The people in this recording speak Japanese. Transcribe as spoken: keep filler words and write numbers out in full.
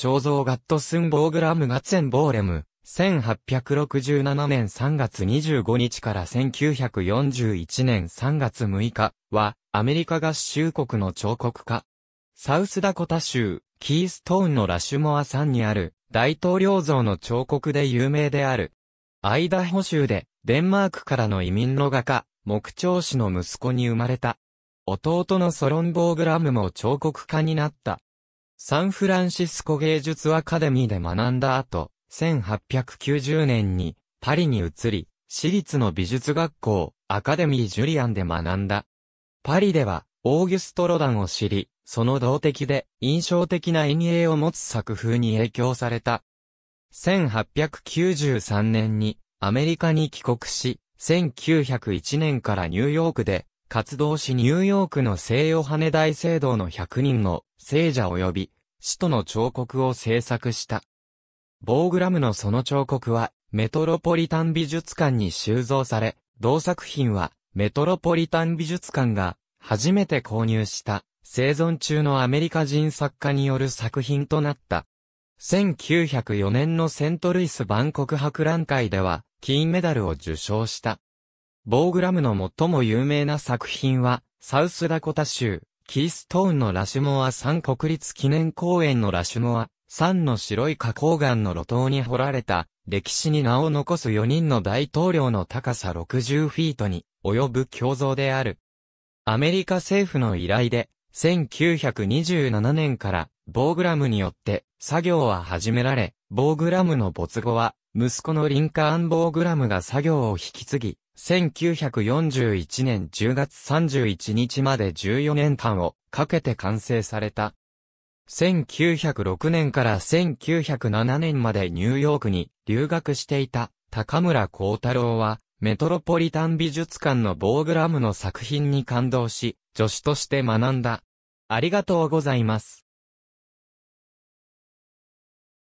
彫像ガットスンボーグラムガッツェンボーレム、せんはっぴゃくろくじゅうななねんさんがつにじゅうごにちからせんきゅうひゃくよんじゅういちねんさんがつむいかは、アメリカ合衆国の彫刻家。サウスダコタ州、キーストーンのラシュモア山にある、大統領像の彫刻で有名である。アイダホ州で、デンマークからの移民の画家、木彫師の息子に生まれた。弟のソロンボーグラムも彫刻家になった。サンフランシスコ芸術アカデミーで学んだ後、せんはっぴゃくきゅうじゅうねんにパリに移り、私立の美術学校、アカデミー・ジュリアンで学んだ。パリでは、オーギュスト・ロダンを知り、その動的で印象的な陰影を持つ作風に影響された。せんはっぴゃくきゅうじゅうさんねんにアメリカに帰国し、せんきゅうひゃくいちねんからニューヨークで活動しニューヨークの聖ヨハネ大聖堂のひゃくにんの聖者及び使徒の彫刻を制作した。ボーグラムのその彫刻はメトロポリタン美術館に収蔵され、同作品はメトロポリタン美術館が初めて購入した生存中のアメリカ人作家による作品となった。せんきゅうひゃくよねんのセントルイス万国博覧会では金メダルを受賞した。ボーグラムの最も有名な作品はサウスダコタ州キーストーンのラシュモア山国立記念公園のラシュモア山の白い花崗岩の露頭に彫られた歴史に名を残すよにんの大統領の高さろくじゅうフィートに及ぶ胸像である。アメリカ政府の依頼でせんきゅうひゃくにじゅうななねんからボーグラムによって作業は始められ、ボーグラムの没後は息子のリンカーン・ボーグラムが作業を引き継ぎ、せんきゅうひゃくよんじゅういちねんじゅうがつさんじゅういちにちまでじゅうよねんかんをかけて完成された。せんきゅうひゃくろくねんからせんきゅうひゃくななねんまでニューヨークに留学していた高村光太郎はメトロポリタン美術館のボーグラムの作品に感動し、助手として学んだ。ありがとうございます。